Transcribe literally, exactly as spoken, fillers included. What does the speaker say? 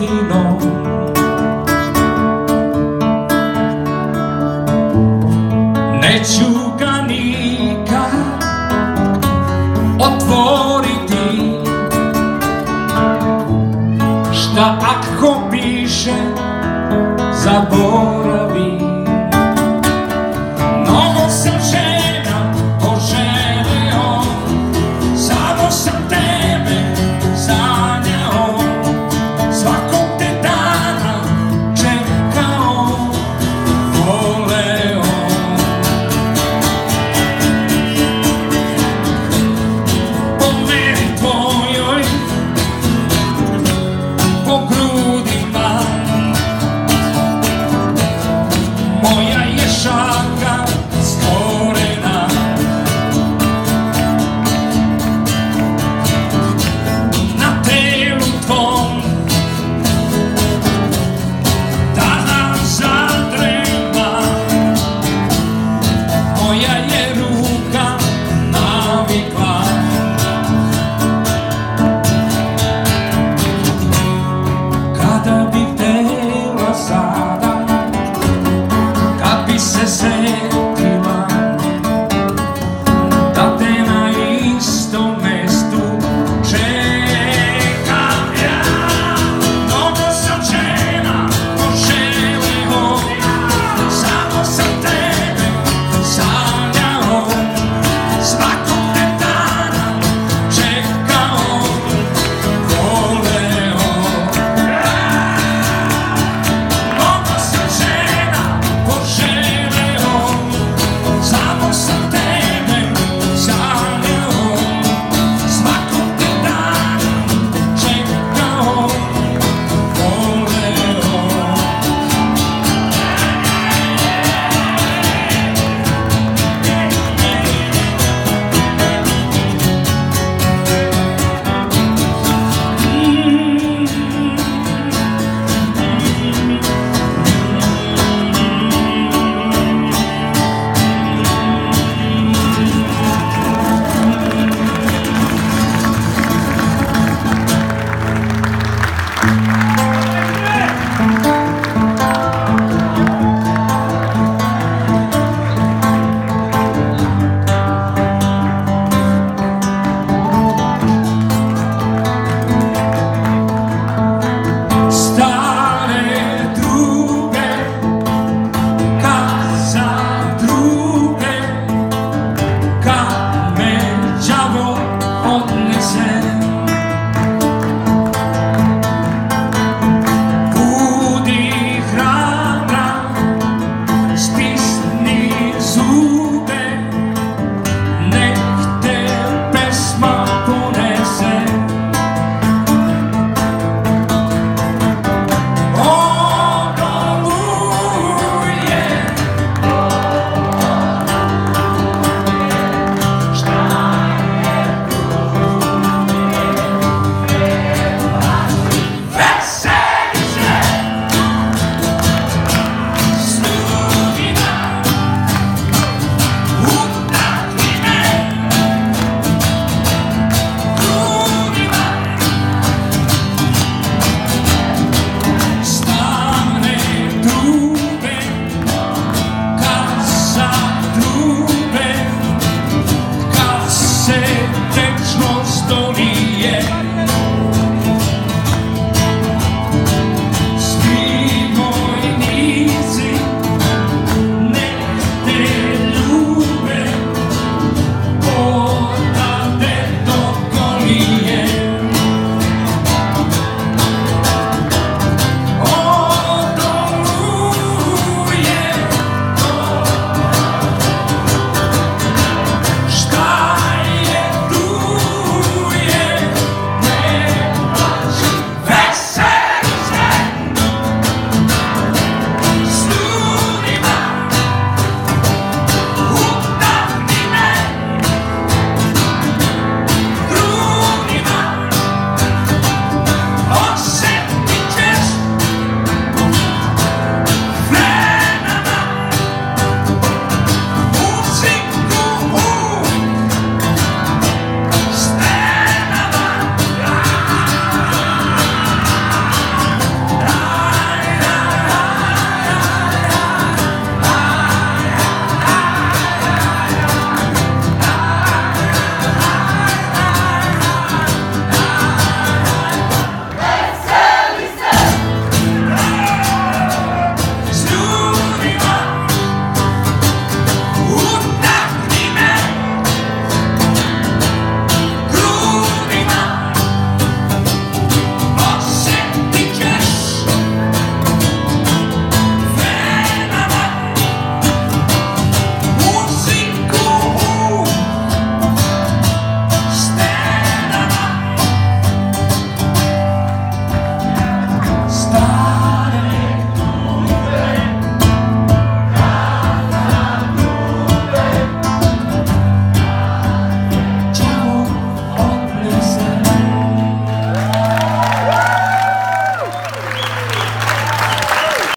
jedino. Neću ga nikad otvoriti. Šta ako piše zaboravi? Mnogo sam žena poželeo, samo sam tebe sanjao, svakog te dana čekao, voleo. Po meni tvojoj, po grudima, moja je šaka stvorena. Na telu tvom dana zadrema, moja je ruka navikla. Kada bih tela sam